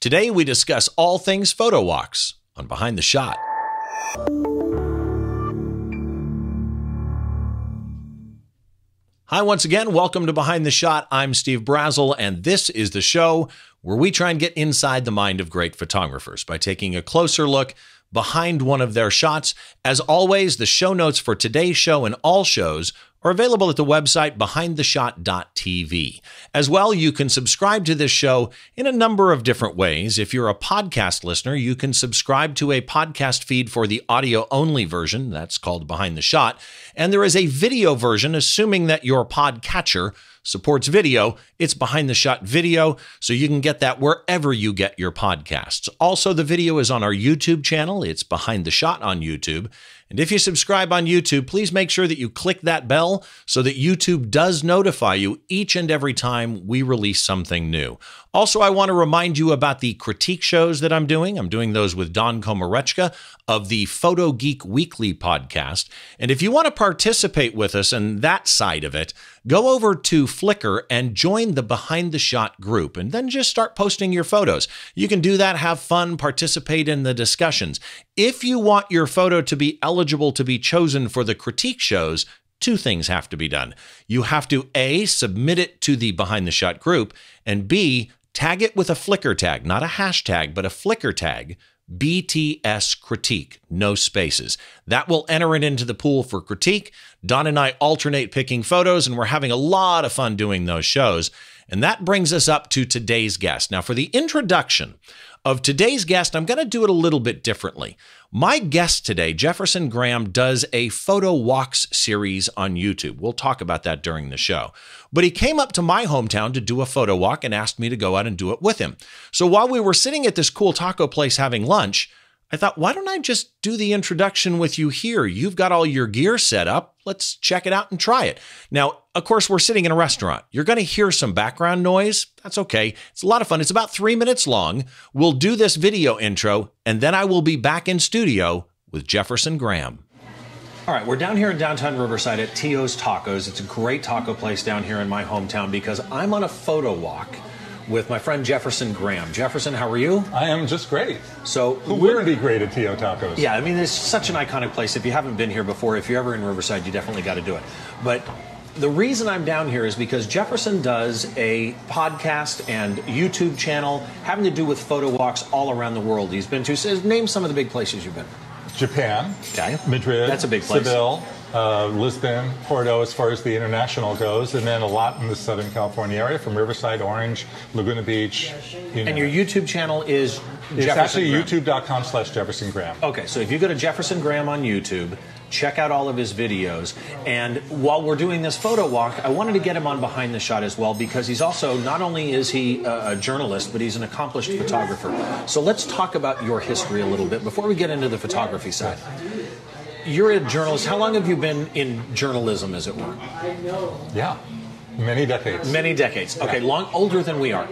Today, we discuss all things photo walks on Behind the Shot. Hi, once again, welcome to Behind the Shot. I'm Steve Brazill, and this is the show where we try and get inside the mind of great photographers by taking a closer look behind one of their shots. As always, the show notes for today's show and all shows are available at the website behindtheshot.tv. As well, you can subscribe to this show in a number of different ways. If you're a podcast listener, you can subscribe to a podcast feed for the audio-only version. That's called Behind the Shot. And there is a video version, assuming that your podcatcher supports video. It's Behind the Shot Video, so you can get that wherever you get your podcasts. Also, the video is on our YouTube channel. It's Behind the Shot on YouTube. And if you subscribe on YouTube, please make sure that you click that bell so that YouTube does notify you each and every time we release something new. Also, I want to remind you about the critique shows that I'm doing. I'm doing those with Don Komarechka of the Photo Geek Weekly podcast. And if you want to participate with us in that side of it, go over to Flickr and join the Behind the Shot group, and then just start posting your photos. You can do that, have fun, participate in the discussions. If you want your photo to be eligible to be chosen for the critique shows, two things have to be done. You have to A, submit it to the Behind the Shot group, and B, tag it with a Flickr tag, not a hashtag, but a Flickr tag, BTS critique, no spaces. That will enter it into the pool for critique. Don and I alternate picking photos, and we're having a lot of fun doing those shows. And that brings us up to today's guest. Now, for the introduction of today's guest, I'm going to do it a little bit differently. My guest today, Jefferson Graham, does a photo walks series on YouTube. We'll talk about that during the show. But he came up to my hometown to do a photo walk and asked me to go out and do it with him. So while we were sitting at this cool taco place having lunch, I thought, why don't I just do the introduction with you here? You've got all your gear set up. Let's check it out and try it. Now, of course, we're sitting in a restaurant. You're going to hear some background noise. That's okay. It's a lot of fun. It's about 3 minutes long. We'll do this video intro, and then I will be back in studio with Jefferson Graham. All right, we're down here in downtown Riverside at Tio's Tacos. It's a great taco place down here in my hometown because I'm on a photo walk with my friend Jefferson Graham. Jefferson, how are you? I am just great. So who wouldn't be great at Tio Tacos? Yeah, I mean, it's such an iconic place. If you haven't been here before, if you're ever in Riverside, you definitely got to do it. But the reason I'm down here is because Jefferson does a podcast and YouTube channel having to do with photo walks all around the world he's been to. So name some of the big places you've been. Japan, okay. Madrid, that's a big place. Seville, Lisbon, Porto, as far as the international goes, and then a lot in the Southern California area, from Riverside, Orange, Laguna Beach. And your YouTube channel is Jefferson Graham. It's actually youtube.com/Jefferson Graham. Okay, so if you go to Jefferson Graham on YouTube, check out all of his videos. And while we're doing this photo walk, I wanted to get him on Behind the Shot as well, because he's also, not only is he a journalist, but he's an accomplished photographer. So let's talk about your history a little bit before we get into the photography side. You're a journalist. How long have you been in journalism, as it were? Yeah, many decades. Many decades. Okay, yeah. Older than we are.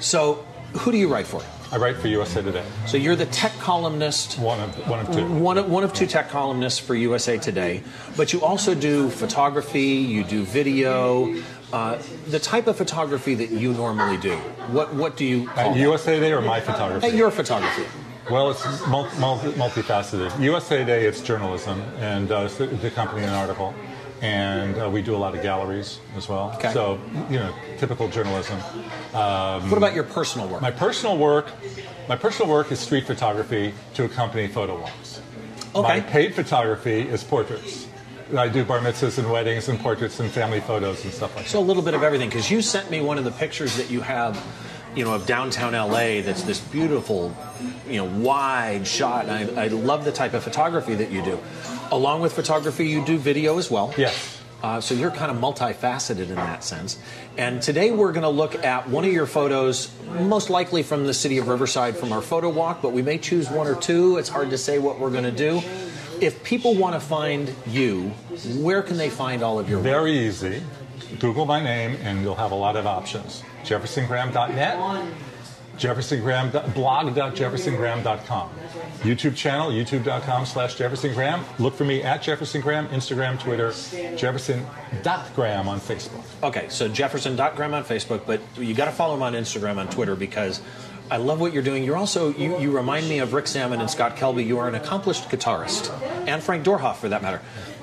So, who do you write for? I write for USA Today. So you're the tech columnist. One of two. One of two tech columnists for USA Today. But you also do photography. You do video. The type of photography that you normally do. What do you call USA Today or my photography? Your photography. Well, it's multifaceted. USA Today, it's journalism, and it's the company and article. And we do a lot of galleries as well. Okay. So, you know, typical journalism. What about your personal work? My personal work is street photography to accompany photo walks. Okay. My paid photography is portraits. I do bar mitzvahs and weddings and portraits and family photos and stuff like that. So a little bit of everything, because you sent me one of the pictures that you have, you know, of downtown LA, that's this beautiful, you know, wide shot. And I love the type of photography that you do. Along with photography, you do video as well. Yes. So you're kind of multifaceted in that sense. And today we're going to look at one of your photos, most likely from the city of Riverside from our photo walk, but we may choose one or two. It's hard to say what we're going to do. If people want to find you, where can they find all of your work? Very easy. Google my name and you'll have a lot of options. JeffersonGraham.net, blog.jeffersongraham.com, YouTube channel, youtube.com/Jefferson Graham. Look for me at Jefferson Graham, Instagram, Twitter, Jefferson.Graham on Facebook. Okay, so Jefferson.Graham on Facebook, but you got to follow him on Instagram, on Twitter, because I love what you're doing. You're also, you remind me of Rick Salmon and Scott Kelby. You are an accomplished guitarist, and Frank Dorhoff, for that matter.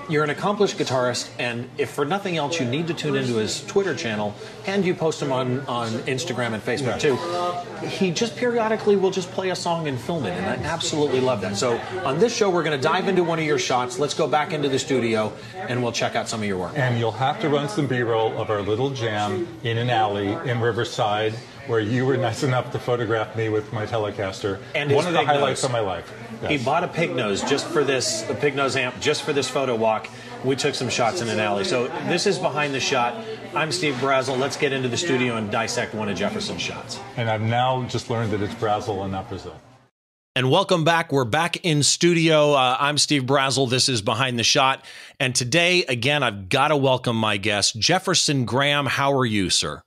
You're an accomplished guitarist, and if for nothing else, you need to tune into his Twitter channel, and you post him on Instagram and Facebook, too. He just periodically will just play a song and film it, and I absolutely love that. So on this show, we're going to dive into one of your shots. Let's go back into the studio, and we'll check out some of your work. And you'll have to run some B-roll of our little jam in an alley in Riverside, where you were nice enough to photograph me with my Telecaster. And one of the highlights of my life. Yes. He bought a pig nose just for this, a pig nose amp just for this photo walk. We took some shots in an alley. So this is Behind the Shot. I'm Steve Brazill. Let's get into the studio and dissect one of Jefferson's shots. And I've now just learned that it's Brazill and not Brazil. And welcome back. We're back in studio. I'm Steve Brazill. This is Behind the Shot. And today, again, I've got to welcome my guest, Jefferson Graham. How are you, sir?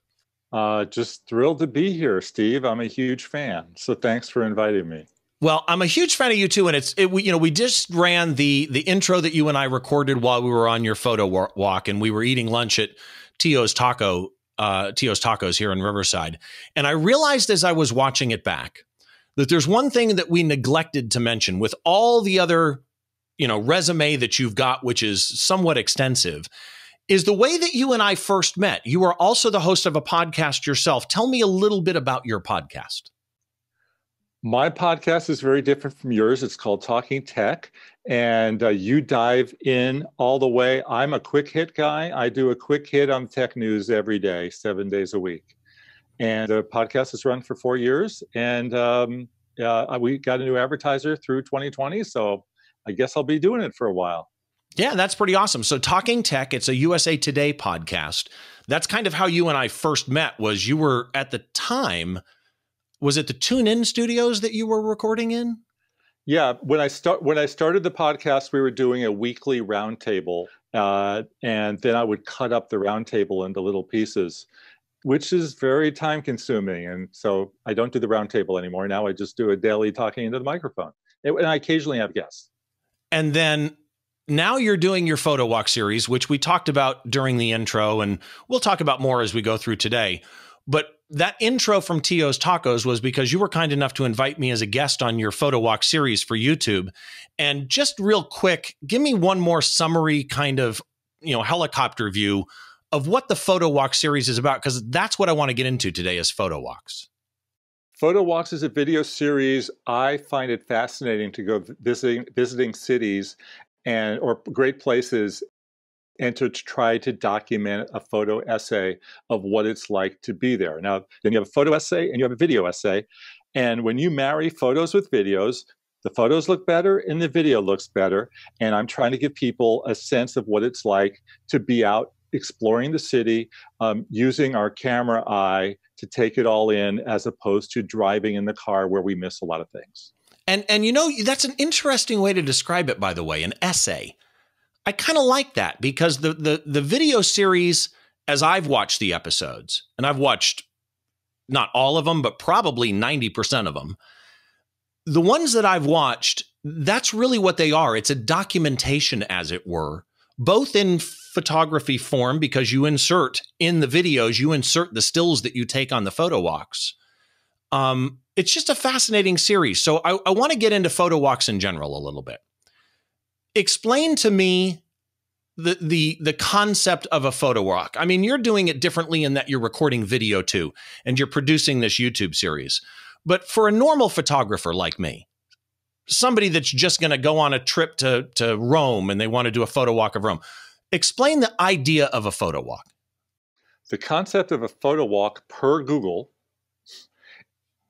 Just thrilled to be here, Steve. I'm a huge fan, so thanks for inviting me. Well, I'm a huge fan of you too, and we just ran the intro that you and I recorded while we were on your photo walk, and we were eating lunch at Tio's Tacos here in Riverside, and I realized as I was watching it back that there's one thing that we neglected to mention with all the other, resume that you've got, which is somewhat extensive. Is the way that you and I first met. You are also the host of a podcast yourself. Tell me a little bit about your podcast. My podcast is very different from yours. It's called Talking Tech, and you dive in all the way. I'm a quick hit guy. I do a quick hit on tech news every day, 7 days a week. And the podcast has run for 4 years, and we got a new advertiser through 2020, so I guess I'll be doing it for a while. Yeah, that's pretty awesome. So Talking Tech, it's a USA Today podcast. That's kind of how you and I first met, was you were at the time, was it the TuneIn studios that you were recording in? Yeah, when I started the podcast, we were doing a weekly roundtable, and then I would cut up the roundtable into little pieces, which is very time consuming. And so I don't do the roundtable anymore. Now I just do a daily talking into the microphone, and I occasionally have guests. And then... now you're doing your photo walk series, which we talked about during the intro, and we'll talk about more as we go through today. But that intro from Tio's Tacos was because you were kind enough to invite me as a guest on your photo walk series for YouTube. And just real quick, give me one more summary kind of, helicopter view of what the photo walk series is about, because that's what I want to get into today is photo walks. Photo Walks is a video series. I find it fascinating to go visiting cities or great places, and to try to document a photo essay of what it's like to be there. Now, then you have a photo essay and you have a video essay. And when you marry photos with videos, the photos look better and the video looks better. And I'm trying to give people a sense of what it's like to be out exploring the city, using our camera eye to take it all in, as opposed to driving in the car where we miss a lot of things. And that's an interesting way to describe it, by the way, an essay. I kind of like that, because the video series, as I've watched the episodes, and I've watched not all of them, but probably 90% of them, the ones that I've watched, that's really what they are. It's a documentation, as it were, both in photography form, because you insert in the videos, you insert the stills that you take on the photo walks. It's just a fascinating series. So I want to get into photo walks in general a little bit. Explain to me the concept of a photo walk. I mean, you're doing it differently in that you're recording video too, and you're producing this YouTube series. But for a normal photographer like me, somebody that's just going to go on a trip to Rome and they want to do a photo walk of Rome, explain the idea of a photo walk. The concept of a photo walk, per Google,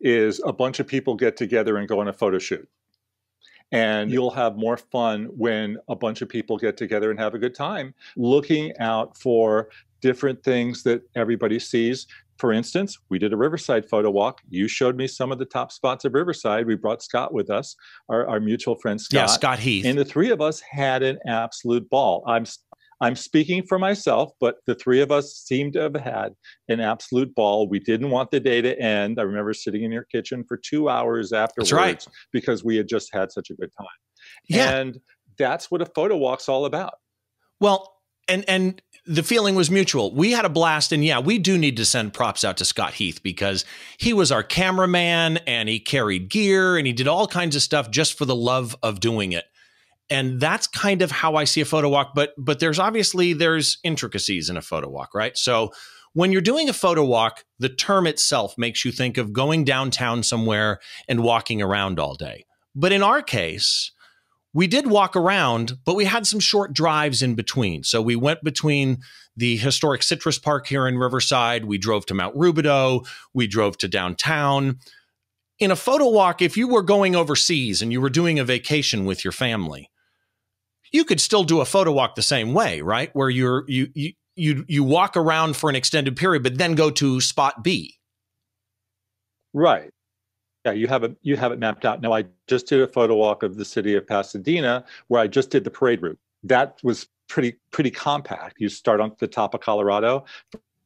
is a bunch of people get together and go on a photo shoot. And you'll have more fun when a bunch of people get together and have a good time looking out for different things that everybody sees. For instance, we did a Riverside photo walk. You showed me some of the top spots of Riverside. We brought Scott with us, our mutual friend Scott. Yeah, Scott Heath. And the three of us had an absolute ball. I'm speaking for myself, but the three of us seemed to have had an absolute ball. We didn't want the day to end. I remember sitting in your kitchen for 2 hours afterwards. That's right. Because we had just had such a good time. Yeah. And that's what a photo walk's all about. Well, and the feeling was mutual. We had a blast, and yeah, we do need to send props out to Scott Heath, because he was our cameraman and he carried gear and he did all kinds of stuff just for the love of doing it. And that's kind of how I see a photo walk, but there's obviously there's intricacies in a photo walk, right? So when you're doing a photo walk, the term itself makes you think of going downtown somewhere and walking around all day. But in our case, we did walk around, but we had some short drives in between. So we went between the historic Citrus Park here in Riverside. We drove to Mount Rubidoux. We drove to downtown. In a photo walk, if you were going overseas and you were doing a vacation with your family, you could still do a photo walk the same way, right? Where you walk around for an extended period, but then go to spot B. Right. Yeah, you have it mapped out. Now, I just did a photo walk of the city of Pasadena, where I just did the parade route. That was pretty compact. You start on the top of Colorado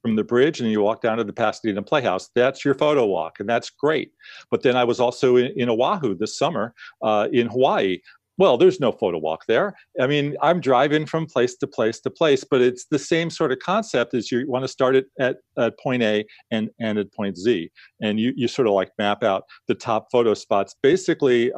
from the bridge, and you walk down to the Pasadena Playhouse. That's your photo walk, and that's great. But then I was also in Oahu this summer, in Hawaii. Well, there's no photo walk there. I mean, I'm driving from place to place to place, but it's the same sort of concept as you want to start at point A and end at point Z. And you sort of like map out the top photo spots. Basically,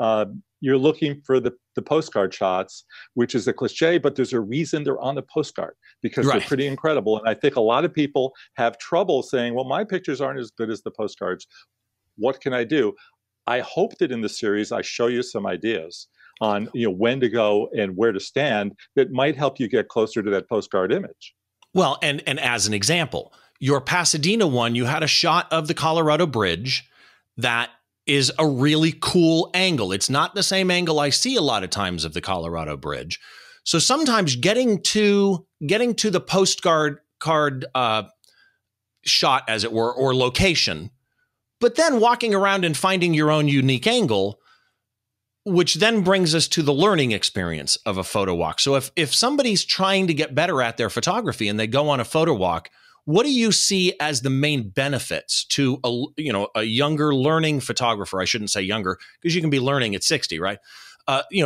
you're looking for the postcard shots, which is a cliche, but there's a reason they're on the postcard, because right. They're pretty incredible. And I think a lot of people have trouble saying, well, my pictures aren't as good as the postcards. What can I do? I hope that in the series, I show you some ideas on when to go and where to stand that might help you get closer to that postcard image. Well, and as an example, your Pasadena one, you had a shot of the Colorado Bridge that is a really cool angle. It's not the same angle I see a lot of times of the Colorado Bridge. So sometimes getting to the postcard shot, as it were, or location, but then walking around and finding your own unique angle, which then brings us to the learning experience of a photo walk. So if somebody's trying to get better at their photography and they go on a photo walk, what do you see as the main benefits to a younger learning photographer? I shouldn't say younger, because you can be learning at 60, right?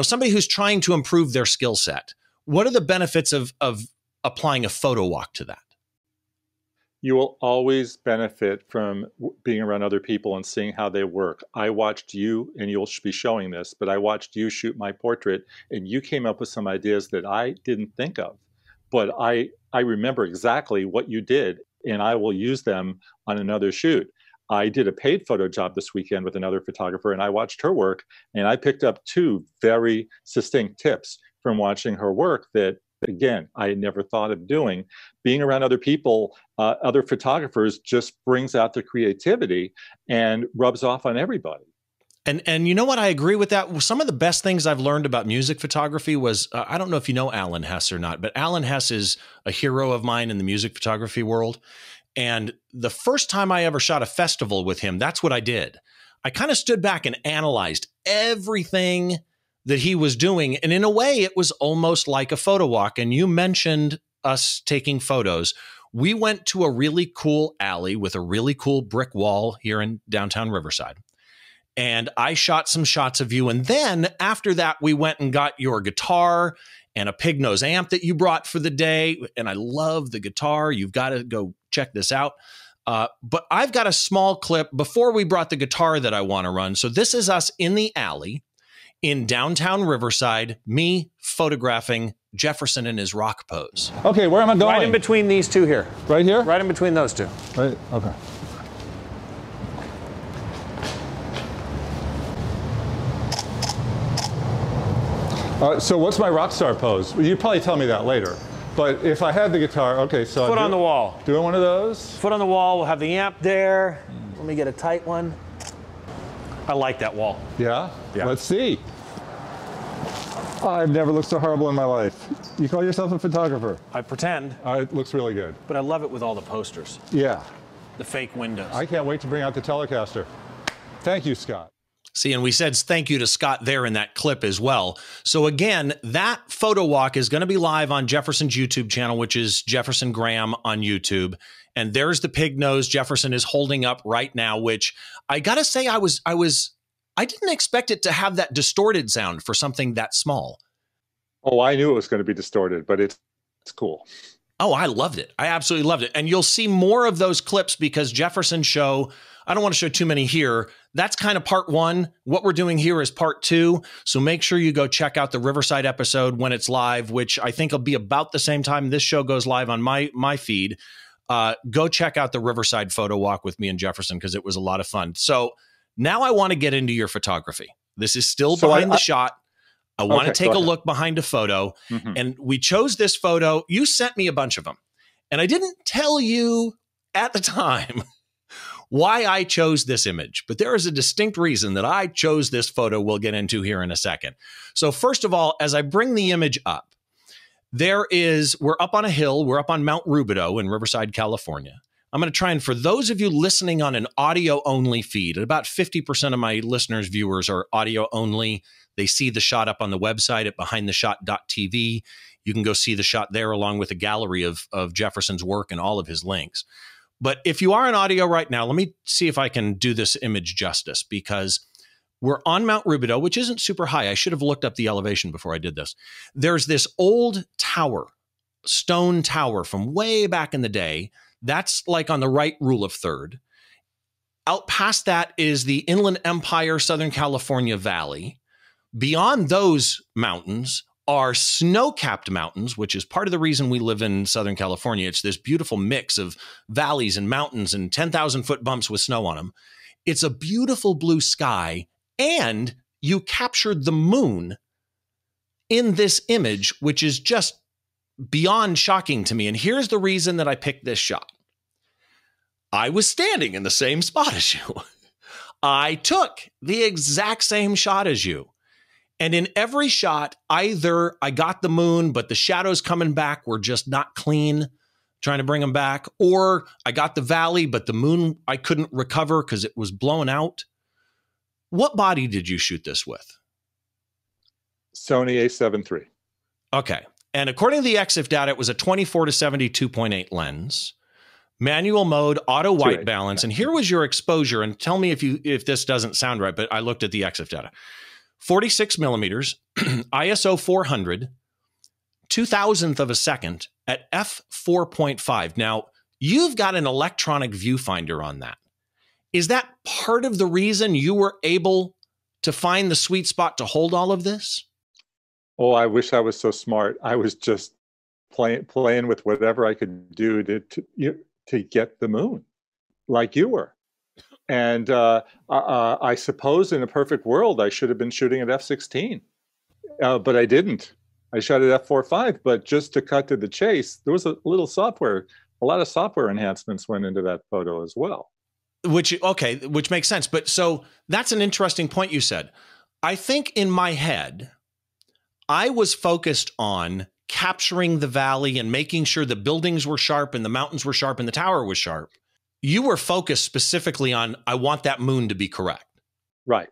Somebody who's trying to improve their skill set. What are the benefits of applying a photo walk to that? You will always benefit from being around other people and seeing how they work. I watched you, and you'll be showing this, but I watched you shoot my portrait, and you came up with some ideas that I didn't think of. But I remember exactly what you did, and I will use them on another shoot. I did a paid photo job this weekend with another photographer, and I watched her work, and I picked up two very succinct tips from watching her work that, again, I had never thought of doing. Being around other people, other photographers, just brings out the creativity and rubs off on everybody. And you know what? I agree with that. Some of the best things I've learned about music photography was, I don't know if you know Alan Hess or not, but Alan Hess is a hero of mine in the music photography world. And the first time I ever shot a festival with him, that's what I did. I kind of stood back and analyzed everything that he was doing. And in a way, it was almost like a photo walk. And you mentioned us taking photos. We went to a really cool alley with a really cool brick wall here in downtown Riverside. And I shot some shots of you. And then after that, we went and got your guitar and a pig nose amp that you brought for the day. And I love the guitar. You've got to go check this out. But I've got a small clip before we brought the guitar that I want to run. So this is us in the alley in downtown Riverside, me photographing Jefferson in his rock pose. Okay, where am I going? Right in between these two here. Right here? Right in between those two. Right, okay. So what's my rock star pose? You'd probably tell me that later. But if I had the guitar, okay, so foot on the wall. Doing one of those? Foot on the wall, we'll have the amp there. Let me get a tight one. I like that wall. Yeah? Yeah. Let's see. I've never looked so horrible in my life. You call yourself a photographer? I pretend. It looks really good. But I love it with all the posters. Yeah. The fake windows. I can't wait to bring out the Telecaster. Thank you, Scott. See, and we said thank you to Scott there in that clip as well. So again, that photo walk is going to be live on Jefferson's YouTube channel, which is Jefferson Graham on YouTube. And there's the pig nose Jefferson is holding up right now, which I got to say, I didn't expect it to have that distorted sound for something that small. Oh, I knew it was going to be distorted, but it's cool. Oh, I loved it. I absolutely loved it. And you'll see more of those clips because Jefferson show, I don't want to show too many here. That's kind of part one. What we're doing here is part two. So make sure you go check out the Riverside episode when it's live, which I think will be about the same time this show goes live on my feed. Go check out the Riverside photo walk with me and Jefferson because it was a lot of fun. So now I want to get into your photography. This is still behind the shot. I want to take a look behind a photo. Mm-hmm. And we chose this photo. You sent me a bunch of them. And I didn't tell you at the time why I chose this image, but there is a distinct reason that I chose this photo we'll get into here in a second. So first of all, as I bring the image up, we're up on a hill. We're up on Mount Rubidoux in Riverside, California. I'm going to try, and for those of you listening on an audio-only feed, about 50% of my listeners, viewers are audio-only. They see the shot up on the website at behindtheshot.tv. You can go see the shot there along with a gallery of Jefferson's work and all of his links. But if you are in audio right now, let me see if I can do this image justice, because we're on Mount Rubidoux, which isn't super high. I should have looked up the elevation before I did this. There's this old tower, stone tower from way back in the day. That's like on the right rule of third. Out past that is the Inland Empire, Southern California Valley. Beyond those mountains are snow-capped mountains, which is part of the reason we live in Southern California. It's this beautiful mix of valleys and mountains and 10,000-foot bumps with snow on them. It's a beautiful blue sky, and you captured the moon in this image, which is just beyond shocking to me. And here's the reason that I picked this shot. I was standing in the same spot as you. I took the exact same shot as you. And in every shot, either I got the moon, but the shadows coming back were just not clean, trying to bring them back, or I got the valley, but the moon I couldn't recover because it was blown out. What body did you shoot this with? Sony A7 III. Okay. And according to the EXIF data, it was a 24 to 70 2.8 lens, manual mode, auto white balance. Yeah. And here was your exposure. And tell me if this doesn't sound right, but I looked at the EXIF data. 46 millimeters, ISO 400, 2,000th of a second at f/4.5. Now, you've got an electronic viewfinder on that. Is that part of the reason you were able to find the sweet spot to hold all of this? Oh, I wish I was so smart. I was just playing with whatever I could do to get the moon, like you were. And I suppose in a perfect world, I should have been shooting at f/16, but I didn't. I shot at f/4.5. But just to cut to the chase, there was a lot of software enhancements went into that photo as well. Which makes sense. But so that's an interesting point you said. I think in my head, I was focused on capturing the valley and making sure the buildings were sharp and the mountains were sharp and the tower was sharp. You were focused specifically on, I want that moon to be correct. Right.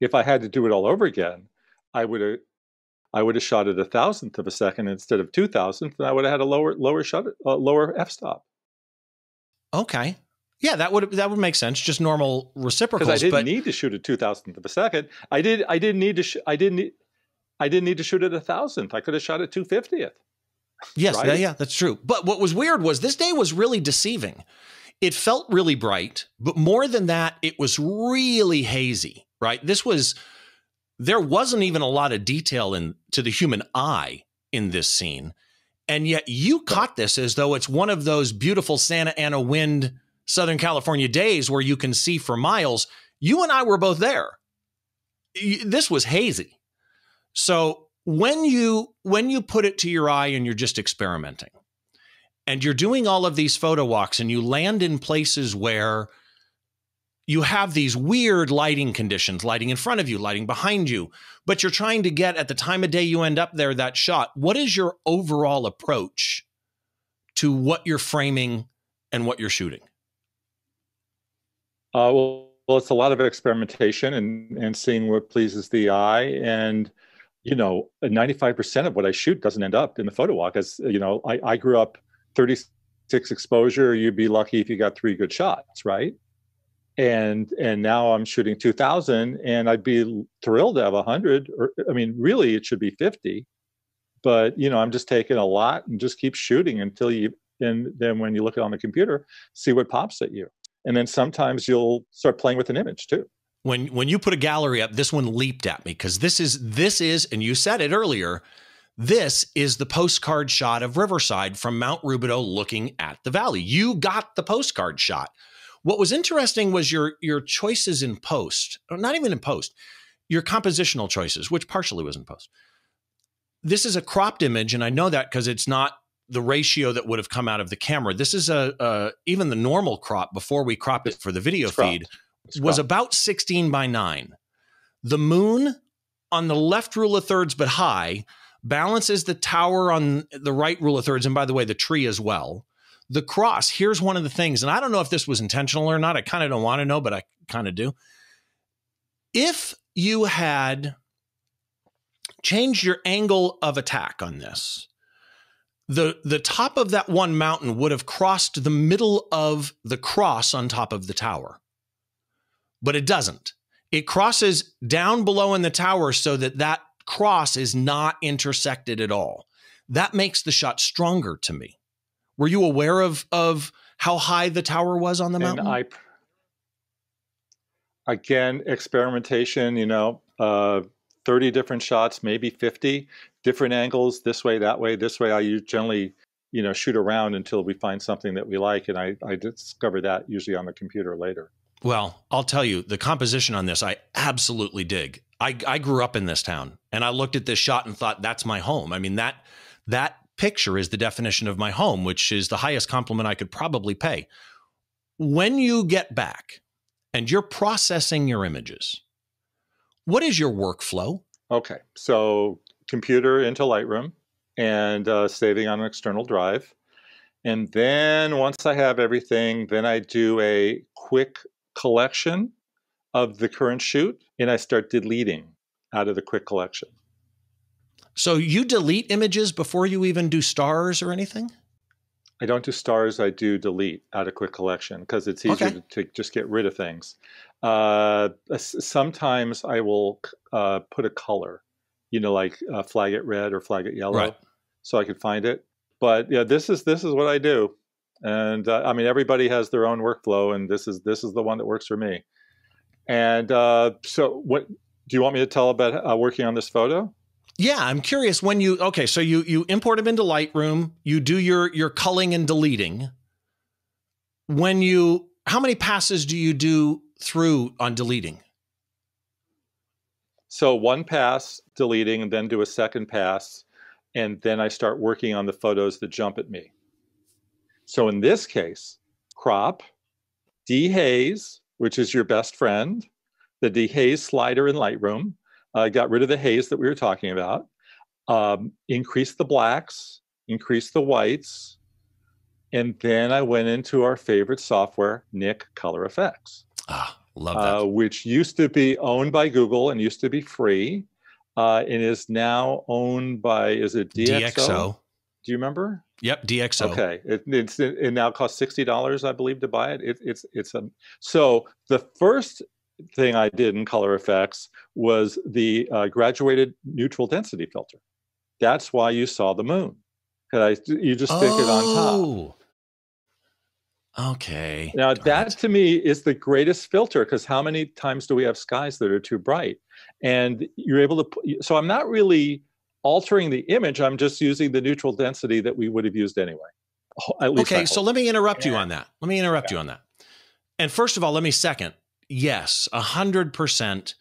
If I had to do it all over again, I would have shot at 1,000th of a second instead of 2,000th, and I would have had a lower f-stop. Okay. Yeah, that would make sense. Just normal reciprocals. Because I didn't need to shoot at 2,000th of a second. I didn't need to shoot at 1,000th. I could have shot at 250th. Yes, right? Yeah, that's true. But what was weird was this day was really deceiving. It felt really bright, but more than that, it was really hazy, right? There wasn't even a lot of detail to the human eye in this scene. And yet you caught this as though it's one of those beautiful Santa Ana wind Southern California days where you can see for miles. You and I were both there. This was hazy. So when you put it to your eye and you're just experimenting and you're doing all of these photo walks and you land in places where you have these weird lighting conditions, lighting in front of you, lighting behind you, but you're trying to get at the time of day you end up there, that shot, what is your overall approach to what you're framing and what you're shooting? Well, it's a lot of experimentation and seeing what pleases the eye. And, 95% of what I shoot doesn't end up in the photo walk. As you know, I grew up 36 exposure. You'd be lucky if you got 3 good shots, right? And now I'm shooting 2,000, and I'd be thrilled to have 100. Or, really, it should be 50. But, you know, I'm just taking a lot and just keep shooting until you, and then when you look it on the computer, see what pops at you. And then sometimes you'll start playing with an image too. When you put a gallery up, this one leaped at me because this is, and you said it earlier, this is the postcard shot of Riverside from Mount Rubidoux looking at the valley. You got the postcard shot. What was interesting was your choices in post, or not even in post, your compositional choices, which partially was in post. This is a cropped image, and I know that because it's not the ratio that would have come out of the camera. This is even the normal crop before we cropped it for the video feed was about 16:9. The moon on the left rule of thirds, but high, balances the tower on the right rule of thirds. And by the way, the tree as well. The cross, here's one of the things, and I don't know if this was intentional or not. I kind of don't want to know, but I kind of do. If you had changed your angle of attack on this, the top of that one mountain would have crossed the middle of the cross on top of the tower, but it doesn't. It crosses down below in the tower so that that cross is not intersected at all. That makes the shot stronger to me. Were you aware of how high the tower was on the mountain? And again, experimentation, you know, 30 different shots, maybe 50 different angles, this way, that way, this way. I generally, you know, shoot around until we find something that we like. And I discover that usually on the computer later. Well, I'll tell you, the composition on this, I absolutely dig. I grew up in this town and I looked at this shot and thought, that's my home. I mean, that picture is the definition of my home, which is the highest compliment I could probably pay. When you get back and you're processing your images, what is your workflow? Okay, so computer into Lightroom and saving on an external drive. And then once I have everything, then I do a quick collection of the current shoot and I start deleting out of the quick collection. So you delete images before you even do stars or anything? I don't do stars. I do delete out of quick collection because it's easier to just get rid of things. Sometimes I will put a color, you know, like flag it red or flag it yellow, so I can find it. But yeah, this is what I do. And I mean, everybody has their own workflow, and this is the one that works for me. And so what do you want me to tell about working on this photo? Yeah, I'm curious when you, okay, so you import them into Lightroom, you do your culling and deleting. When you, how many passes do you do through on deleting? So one pass deleting and then do a second pass. And then I start working on the photos that jump at me. So in this case, crop, dehaze, which is your best friend, the dehaze slider in Lightroom. Got rid of the haze that we were talking about, increased the blacks, increased the whites, and then I went into our favorite software, Nick Color Effects. Ah, love that. Which used to be owned by Google and used to be free, and is now owned by, is it DxO? DxO. Do you remember? Yep, DxO. Okay, it now costs $60, I believe, to buy it. So the first thing I did in Color Effects was the graduated neutral density filter. That's why you saw the moon. Because you just stick it on top. Okay. Now that to me is the greatest filter because how many times do we have skies that are too bright? And you're able to, so I'm not really altering the image. I'm just using the neutral density that we would have used anyway. At least okay. So let me interrupt you on that. Let me interrupt you on that. And first of all, let me second. Yes, 100%.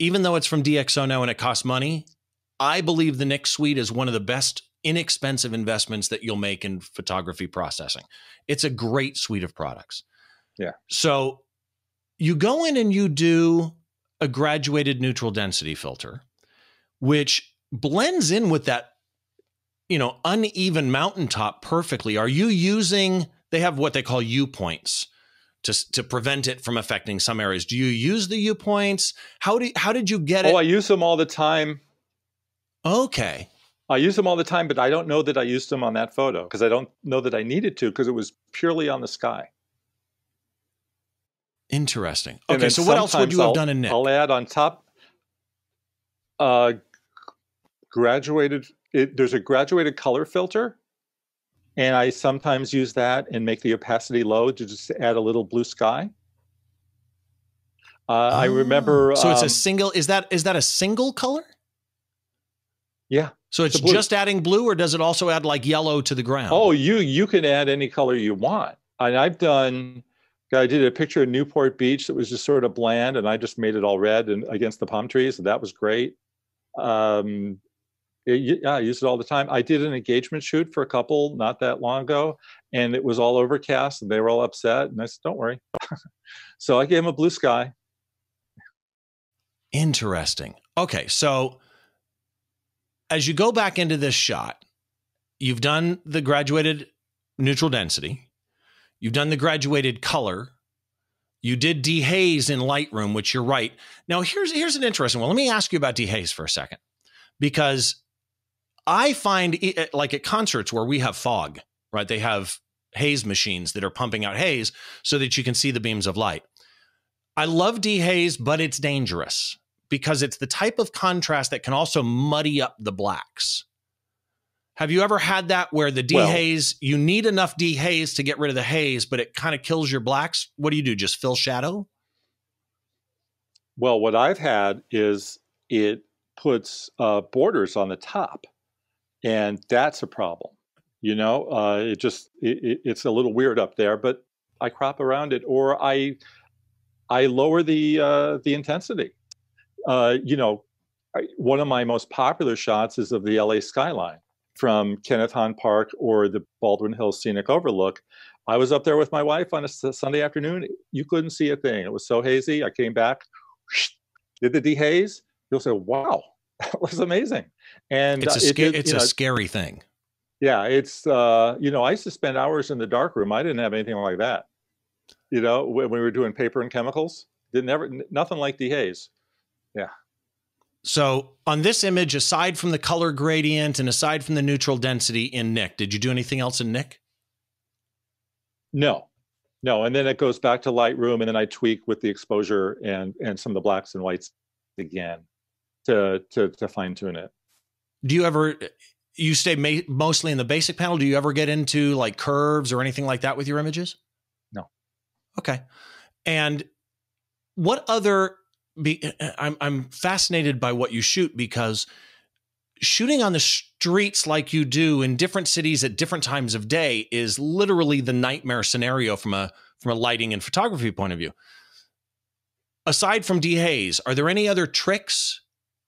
Even though it's from DxO now and it costs money, I believe the Nick Suite is one of the best inexpensive investments that you'll make in photography processing. It's a great suite of products. Yeah. So you go in and you do a graduated neutral density filter, which blends in with that, you know, uneven mountaintop perfectly. Are you using, they have what they call U points to prevent it from affecting some areas. Do you use the U points? How did you get it? Oh, I use them all the time. Okay. I use them all the time, but I don't know that I used them on that photo because I don't know that I needed to because it was purely on the sky. Interesting. Okay, so what else would you have done in Nick? I'll add on top graduated. There's a graduated color filter, and I sometimes use that and make the opacity low to just add a little blue sky. I remember. So it's a single. Is that a single color? Yeah. So it's just adding blue, or does it also add like yellow to the ground? Oh, you can add any color you want. And I've done. I did a picture of Newport Beach that was just sort of bland, and I just made it all red and against the palm trees, and that was great. I use it all the time. I did an engagement shoot for a couple not that long ago, and it was all overcast, and they were all upset, and I said, don't worry. So I gave them a blue sky. Interesting. Okay, so as you go back into this shot, you've done the graduated neutral density. You've done the graduated color. You did dehaze in Lightroom, which you're right. Now, here's an interesting one. Let me ask you about dehaze for a second, because I find it, like at concerts where we have fog, right? They have haze machines that are pumping out haze so that you can see the beams of light. I love dehaze, but it's dangerous because it's the type of contrast that can also muddy up the blacks. Have you ever had that where the dehaze, you need enough dehaze to get rid of the haze, but it kind of kills your blacks? What do you do? Just fill shadow? Well, what I've had is it puts borders on the top, and that's a problem. You know, it's a little weird up there, but I crop around it, or I lower the intensity. You know, one of my most popular shots is of the LA skyline from Kenneth Hahn Park or the Baldwin Hills Scenic Overlook. I was up there with my wife on a Sunday afternoon. You couldn't see a thing. It was so hazy. I came back, did the dehaze. You'll say, wow, that was amazing. And it's a scary thing. Yeah. It's, you know, I used to spend hours in the dark room. I didn't have anything like that. You know, when we were doing paper and chemicals, nothing like dehaze. Yeah. So on this image, aside from the color gradient and aside from the neutral density in Nick, did you do anything else in Nick? No. And then it goes back to Lightroom, and then I tweak with the exposure and some of the blacks and whites again to fine tune it. Do you ever, you stay mostly in the basic panel. Do you ever get into like curves or anything like that with your images? No. Okay. And what other... I'm fascinated by what you shoot, because shooting on the streets like you do in different cities at different times of day is literally the nightmare scenario from a lighting and photography point of view. Aside from dehaze, are there any other tricks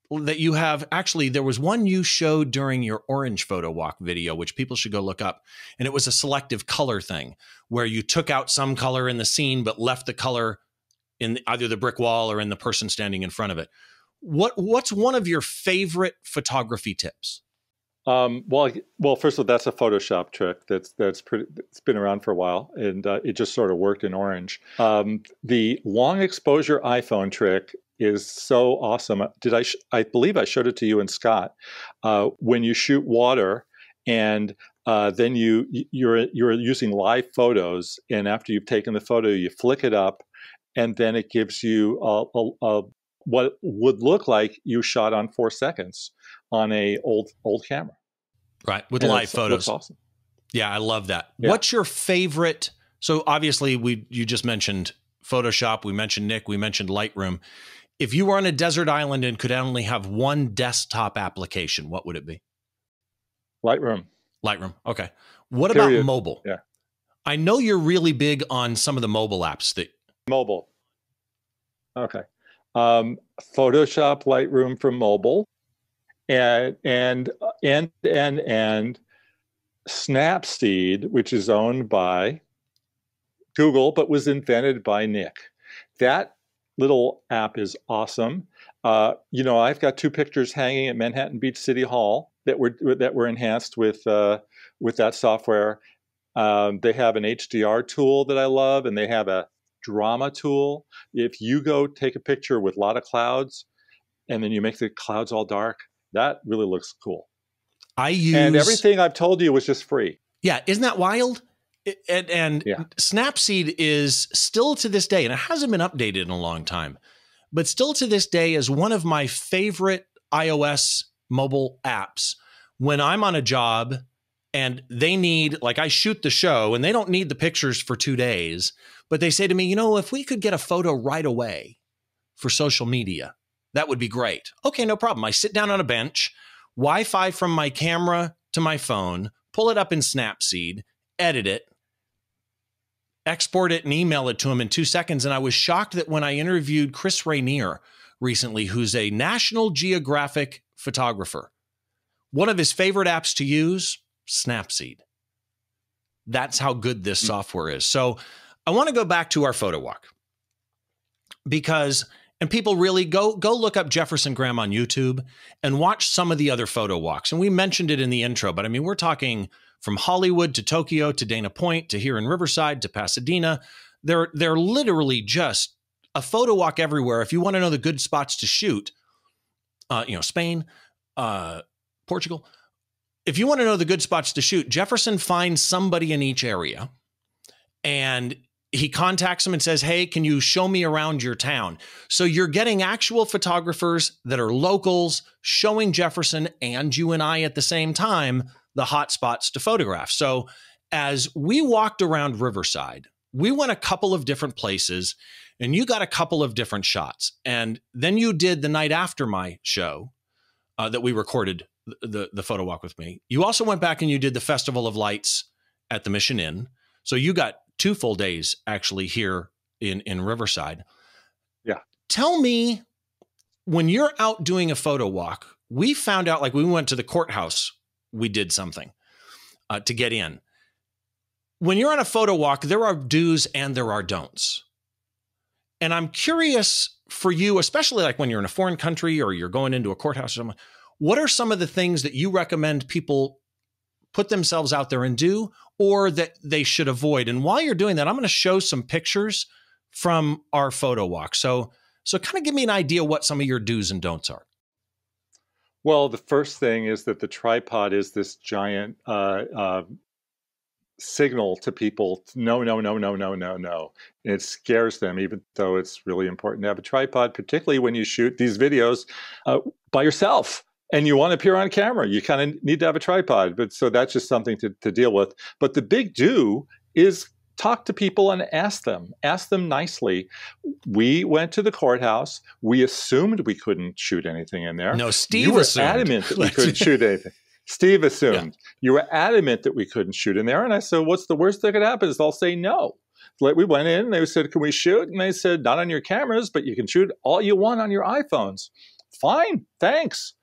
that you have? Actually, there was one you showed during your orange photo walk video, which people should go look up. And it was a selective color thing where you took out some color in the scene, but left the color in either the brick wall or in the person standing in front of it. What's one of your favorite photography tips? Well, first of all, that's a Photoshop trick that's pretty. It's been around for a while, and it just sort of worked in Orange. The long exposure iPhone trick is so awesome. I believe I showed it to you and Scott. When you shoot water, and then you're using live photos, and after you've taken the photo, you flick it up. And then it gives you what would look like you shot on 4 seconds on a old camera. Right, with live photos. That's awesome. Yeah, I love that. Yeah. What's your favorite? So obviously, you just mentioned Photoshop. We mentioned Nick. We mentioned Lightroom. If you were on a desert island and could only have one desktop application, what would it be? Lightroom. Okay. What about mobile? Yeah. I know you're really big on some of the mobile apps that. Mobile. Okay. Photoshop, Lightroom for mobile, and Snapseed, which is owned by Google, but was invented by Nick. That little app is awesome. You know, I've got 2 pictures hanging at Manhattan Beach City Hall that were enhanced with that software. They have an HDR tool that I love, and they have a drama tool. If you go take a picture with a lot of clouds and then you make the clouds all dark, that really looks cool. And everything I've told you was just free. Yeah. Isn't that wild? And Snapseed is still to this day, and it hasn't been updated in a long time, but still to this day is one of my favorite iOS mobile apps. When I'm on a job and they need, like I shoot the show and they don't need the pictures for 2 days, but they say to me, you know, if we could get a photo right away for social media, that would be great. Okay, no problem. I sit down on a bench, Wi-Fi from my camera to my phone, pull it up in Snapseed, edit it, export it and email it to him in 2 seconds. And I was shocked that when I interviewed Chris Rainier recently, who's a National Geographic photographer, one of his favorite apps to use, Snapseed. That's how good this software is. So I want to go back to our photo walk because, and people really go look up Jefferson Graham on YouTube and watch some of the other photo walks. And we mentioned it in the intro, but I mean, we're talking from Hollywood to Tokyo to Dana Point to here in Riverside to Pasadena. They're literally just a photo walk everywhere. If you want to know the good spots to shoot, you know, Spain, Portugal. If you want to know the good spots to shoot, Jefferson finds somebody in each area and he contacts them and says, hey, can you show me around your town? So you're getting actual photographers that are locals showing Jefferson and you and I at the same time the hot spots to photograph. So as we walked around Riverside, we went a couple of different places and you got a couple of different shots. And then you did the night after my show that we recorded the photo walk with me. You also went back and you did the Festival of Lights at the Mission Inn. So you got 2 full days actually here in Riverside. Yeah. Tell me, when you're out doing a photo walk, we found out, like we went to the courthouse, we did something to get in. When you're on a photo walk, there are do's and there are don'ts. And I'm curious for you, especially like when you're in a foreign country or you're going into a courthouse or something, what are some of the things that you recommend people put themselves out there and do, or that they should avoid? And while you're doing that, I'm going to show some pictures from our photo walk. So kind of give me an idea what some of your do's and don'ts are. Well, the first thing is that the tripod is this giant signal to people, no, no, no, no, no, no, no. And it scares them, even though it's really important to have a tripod, particularly when you shoot these videos by yourself. And you want to appear on camera, you kind of need to have a tripod. But so that's just something to deal with. But the big do is talk to people and ask them nicely. We went to the courthouse. We assumed we couldn't shoot anything in there. No, Steve assumed. You were adamant that we couldn't shoot anything. Steve assumed. Yeah. You were adamant that we couldn't shoot in there. And I said, what's the worst that could happen is they'll say no. We went in and they said, can we shoot? And they said, not on your cameras, but you can shoot all you want on your iPhones. Fine, thanks.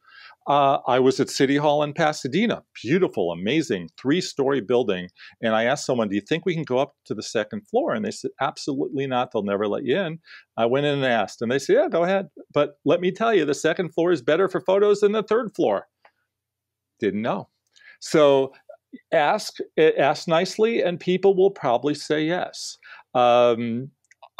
I was at City Hall in Pasadena, beautiful, amazing, 3-story building. And I asked someone, do you think we can go up to the second floor? And they said, absolutely not. They'll never let you in. I went in and asked, and they said, yeah, go ahead. But let me tell you, the second floor is better for photos than the third floor. Didn't know. So ask nicely, and people will probably say yes.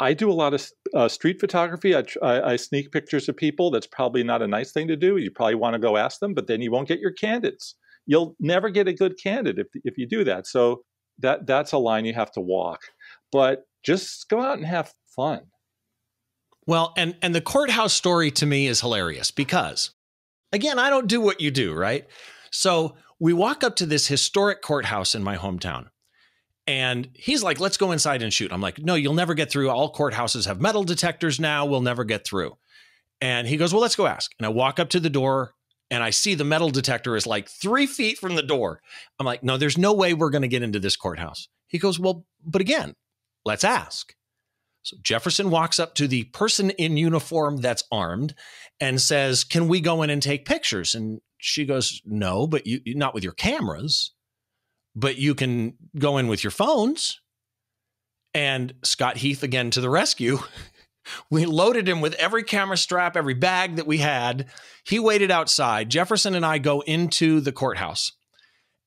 I do a lot of street photography. I sneak pictures of people. That's probably not a nice thing to do. You probably want to go ask them, but then you won't get your candidates. You'll never get a good candid if you do that. So that's a line you have to walk. But just go out and have fun. Well, and the courthouse story to me is hilarious because, again, I don't do what you do, right? So we walk up to this historic courthouse in my hometown. And he's like, let's go inside and shoot. I'm like, no, you'll never get through. All courthouses have metal detectors now. We'll never get through. And he goes, well, let's go ask. And I walk up to the door and I see the metal detector is like 3 feet from the door. I'm like, no, there's no way we're going to get into this courthouse. He goes, well, but again, let's ask. So Jefferson walks up to the person in uniform that's armed and says, can we go in and take pictures? And she goes, no, but you not with your cameras. But you can go in with your phones. And Scott Heath, again, to the rescue. We loaded him with every camera strap, every bag that we had. He waited outside. Jefferson and I go into the courthouse.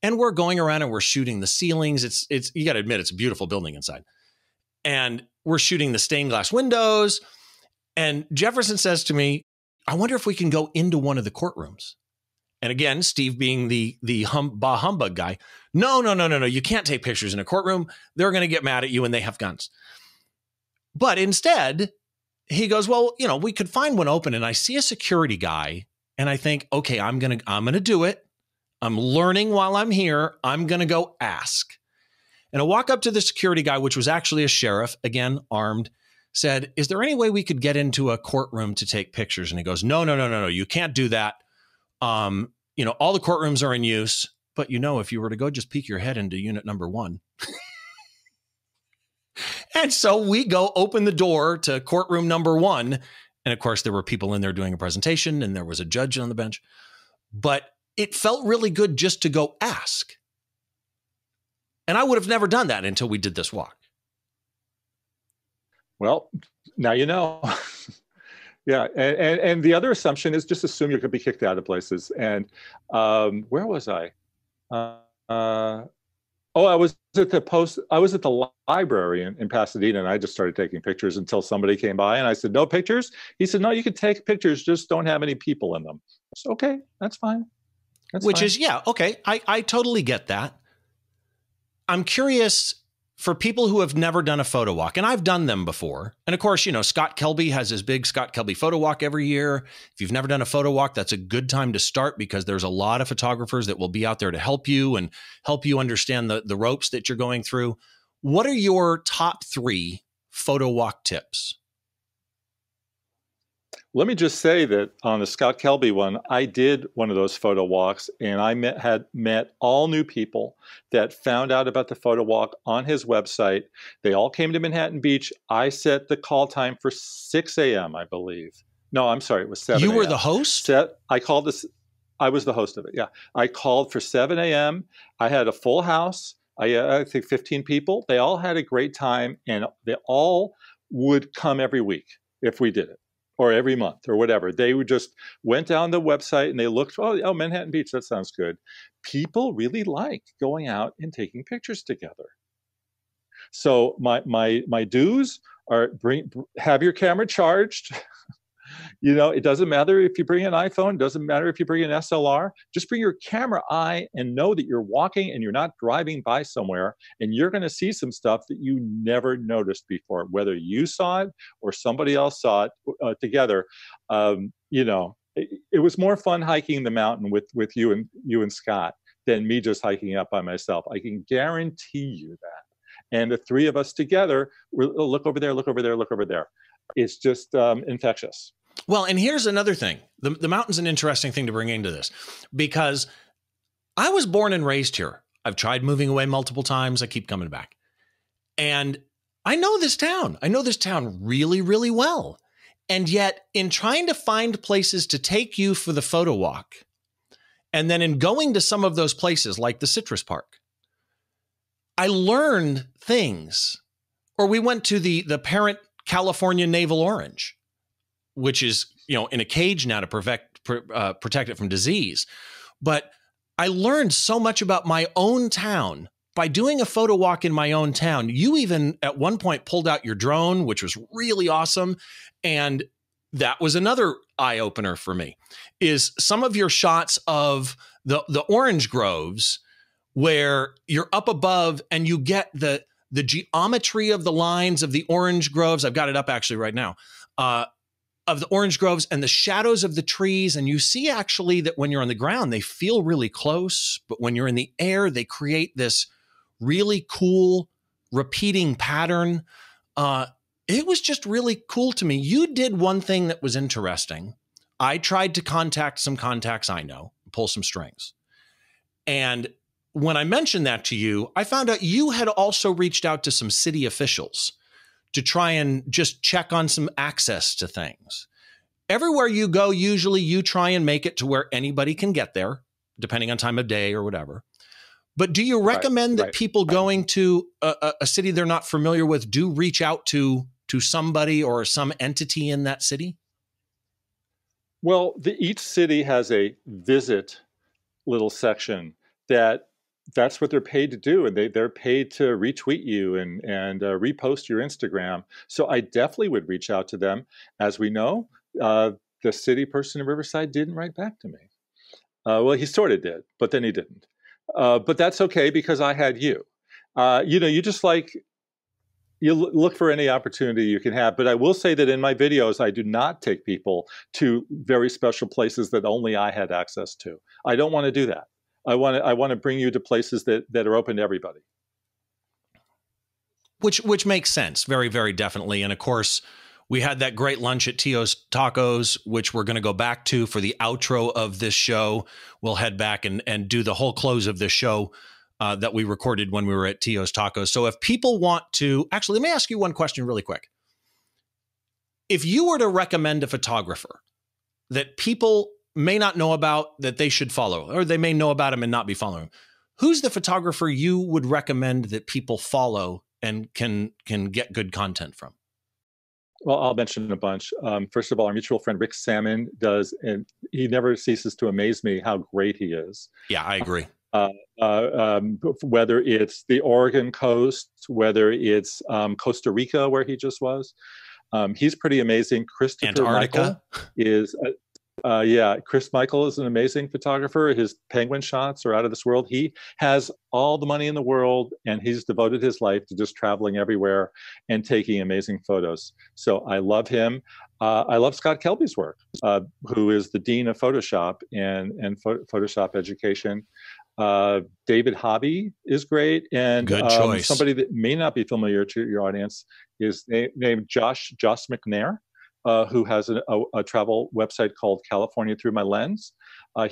And we're going around and we're shooting the ceilings. It's you got to admit, it's a beautiful building inside. And we're shooting the stained glass windows. And Jefferson says to me, I wonder if we can go into one of the courtrooms. And again, Steve being the bah humbug guy, no, you can't take pictures in a courtroom. They're going to get mad at you and they have guns. But instead, he goes, well, you know, we could find one open. And I see a security guy And I think, okay, I'm going to do it. I'm learning while I'm here. I'm going to go ask. And I walk up to the security guy, which was actually a sheriff, again, armed, said, is there any way we could get into a courtroom to take pictures? And he goes, no, you can't do that. You know, all the courtrooms are in use, but you know, if you were to go, just peek your head into unit number one. And so we go open the door to courtroom number one. And of course, there were people in there doing a presentation and there was a judge on the bench, but it felt really good just to go ask. And I would have never done that until we did this walk. Well, now you know. Yeah. And the other assumption is just assume you're going to be kicked out of places. And where was I? I was at the library in Pasadena, and I just started taking pictures until somebody came by and I said, no pictures. He said, no, you can take pictures, just don't have any people in them. So okay, that's fine. Okay. I totally get that. I'm curious for people who have never done a photo walk, and I've done them before. And of course, you know, Scott Kelby has his big Scott Kelby photo walk every year. If you've never done a photo walk, that's a good time to start because there's a lot of photographers that will be out there to help you and help you understand the ropes that you're going through. What are your top 3 photo walk tips? Let me just say that on the Scott Kelby one, I did one of those photo walks, and I had met all new people that found out about the photo walk on his website. They all came to Manhattan Beach. I set the call time for 6 a.m., I believe. No, I'm sorry, it was 7 a.m. You were the host? I was the host of it, yeah. I called for 7 a.m. I had a full house. I think 15 people. They all had a great time, and they all would come every week if we did it, or every month or whatever. They would just went down the website and they looked, oh, Manhattan Beach, that sounds good. People really like going out and taking pictures together. So my dues are have your camera charged. You know, it doesn't matter if you bring an iPhone, doesn't matter if you bring an SLR, just bring your camera eye and know that you're walking and you're not driving by somewhere and you're going to see some stuff that you never noticed before, whether you saw it or somebody else saw it together. You know, it was more fun hiking the mountain with you and Scott than me just hiking up by myself. I can guarantee you that. And the 3 of us together, look over there, look over there, look over there. It's just infectious. Well, and here's another thing. The mountain's an interesting thing to bring into this because I was born and raised here. I've tried moving away multiple times. I keep coming back. And I know this town. I know this town really, really well. And yet in trying to find places to take you for the photo walk, and then in going to some of those places like the Citrus Park, I learned things. Or we went to the parent California navel orange, which is, you know, in a cage now to protect it from disease. But I learned so much about my own town by doing a photo walk in my own town. You even at one point pulled out your drone, which was really awesome. And that was another eye opener for me, is some of your shots of the orange groves where you're up above and you get the geometry of the lines of the orange groves. I've got it up actually right now. Of the orange groves and the shadows of the trees. And you see actually that when you're on the ground, they feel really close, but when you're in the air, they create this really cool repeating pattern. It was just really cool to me. You did one thing that was interesting. I tried to contact some contacts I know, pull some strings. And when I mentioned that to you, I found out you had also reached out to some city officials to try and just check on some access to things. Everywhere you go, usually you try and make it to where anybody can get there, depending on time of day or whatever. But do you recommend that people going to a city they're not familiar with do reach out to somebody or some entity in that city? Well, each city has a visit little section that's what they're paid to do, and they're paid to retweet you and repost your Instagram. So I definitely would reach out to them. As we know, the city person in Riverside didn't write back to me. Well, he sort of did, but then he didn't. But that's okay because I had you. You know, you just like you look for any opportunity you can have. But I will say that in my videos, I do not take people to very special places that only I had access to. I don't want to do that. I want to bring you to places that are open to everybody. Which makes sense. Very, very definitely. And of course, we had that great lunch at Tio's Tacos, which we're going to go back to for the outro of this show. We'll head back and do the whole close of this show that we recorded when we were at Tio's Tacos. So if people want to, actually, let me ask you one question really quick. If you were to recommend a photographer that people may not know about that they should follow, or they may know about him and not be following, who's the photographer you would recommend that people follow and can get good content from? Well, I'll mention a bunch. First of all, our mutual friend Rick Salmon does, and he never ceases to amaze me how great he is. Yeah, I agree. Whether it's the Oregon coast, whether it's Costa Rica, where he just was, he's pretty amazing. Christopher Michael is, Chris Michael is an amazing photographer. His penguin shots are out of this world. He has all the money in the world, and he's devoted his life to just traveling everywhere and taking amazing photos. So I love him. I love Scott Kelby's work, who is the dean of Photoshop and Photoshop education. David Hobby is great, and good choice. Somebody that may not be familiar to your audience is named Josh McNair. Who has a travel website called California Through My Lens. I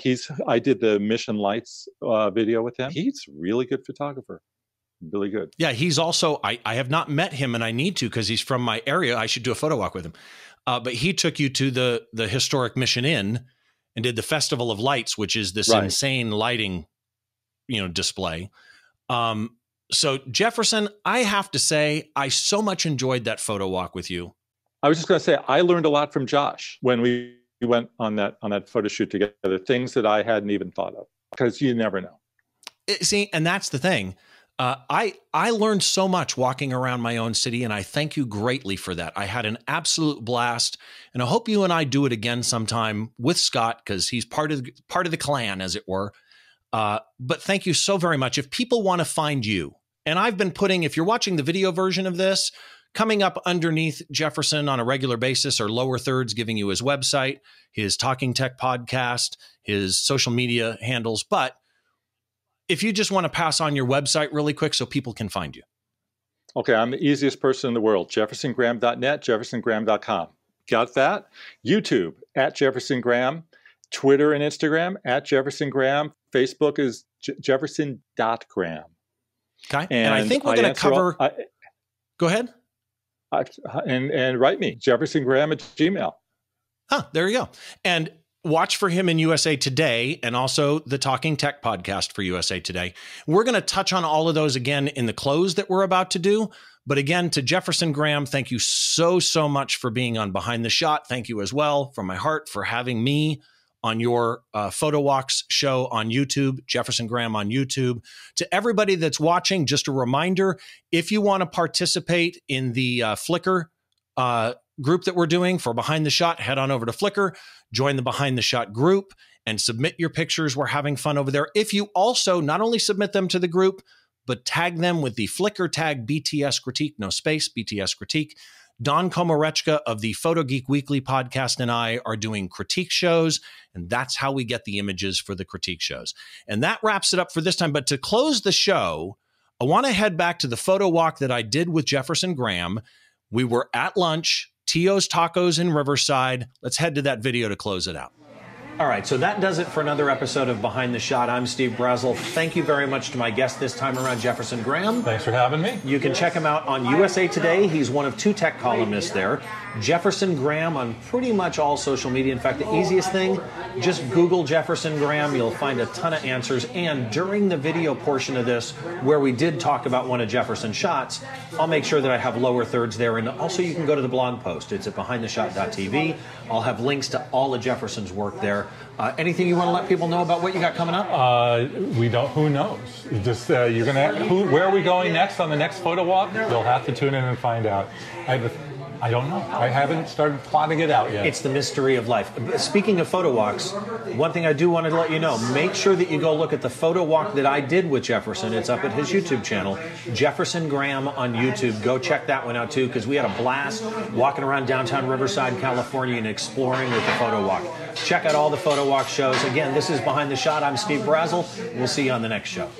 did the Mission Lights video with him. He's a really good photographer, really good. Yeah, he's also, I have not met him and I need to because he's from my area. I should do a photo walk with him. But he took you to the historic Mission Inn and did the Festival of Lights, which is this insane lighting, display. So Jefferson, I have to say, I so much enjoyed that photo walk with you. I was just going to say, I learned a lot from Josh when we went on that photo shoot together, things that I hadn't even thought of, because you never know. See, and that's the thing. I learned so much walking around my own city, and I thank you greatly for that. I had an absolute blast, and I hope you and I do it again sometime with Scott, because he's part of the clan, as it were. But thank you so very much. If people want to find you, and I've been putting, if you're watching the video version of this, coming up underneath Jefferson on a regular basis or lower thirds, giving you his website, his Talking Tech podcast, his social media handles. But if you just want to pass on your website really quick so people can find you. Okay, I'm the easiest person in the world, jeffersongraham.net, jeffersongraham.com. Got that? YouTube, at Jefferson Graham, Twitter and Instagram, at Jefferson Graham, Facebook is jefferson.graham. Okay, and I think we're going to cover... Go ahead. And write me, jeffersongraham@gmail.com. There you go. And watch for him in USA Today and also the Talking Tech podcast for USA Today. We're going to touch on all of those again in the close that we're about to do. But again, to Jefferson Graham, thank you so, so much for being on Behind the Shot. Thank you as well from my heart for having me on your Photo Walks show on YouTube, Jefferson Graham on YouTube. To everybody that's watching, just a reminder, if you want to participate in the Flickr group that we're doing for Behind the Shot, head on over to Flickr, join the Behind the Shot group, and submit your pictures. We're having fun over there. If you also not only submit them to the group, but tag them with the Flickr tag BTS Critique, no space, BTS Critique. Don Komarechka of the Photo Geek Weekly podcast and I are doing critique shows, and that's how we get the images for the critique shows. And that wraps it up for this time. But to close the show, I want to head back to the photo walk that I did with Jefferson Graham. We were at lunch, Tio's Tacos in Riverside. Let's head to that video to close it out. All right, so that does it for another episode of Behind the Shot. I'm Steve Brazill. Thank you very much to my guest this time around, Jefferson Graham. Thanks for having me. You can check him out on USA Today. He's one of two tech columnists there. Jefferson Graham on pretty much all social media. In fact, the easiest thing, just Google Jefferson Graham. You'll find a ton of answers. And during the video portion of this, where we did talk about one of Jefferson's shots, I'll make sure that I have lower thirds there. And also you can go to the blog post. It's at behindtheshot.tv. I'll have links to all of Jefferson's work there. Anything you want to let people know about what you got coming up? We don't. Who knows? Just you're gonna. Where are we going next on the next photo walk? You'll have to tune in and find out. I have a I don't know. I haven't started plotting it out yet. It's the mystery of life. Speaking of photo walks, one thing I do want to let you know, make sure that you go look at the photo walk that I did with Jefferson. It's up at his YouTube channel, Jefferson Graham on YouTube. Go check that one out, too, because we had a blast walking around downtown Riverside, California, and exploring with the photo walk. Check out all the photo walk shows. Again, this is Behind the Shot. I'm Steve Brazill. We'll see you on the next show.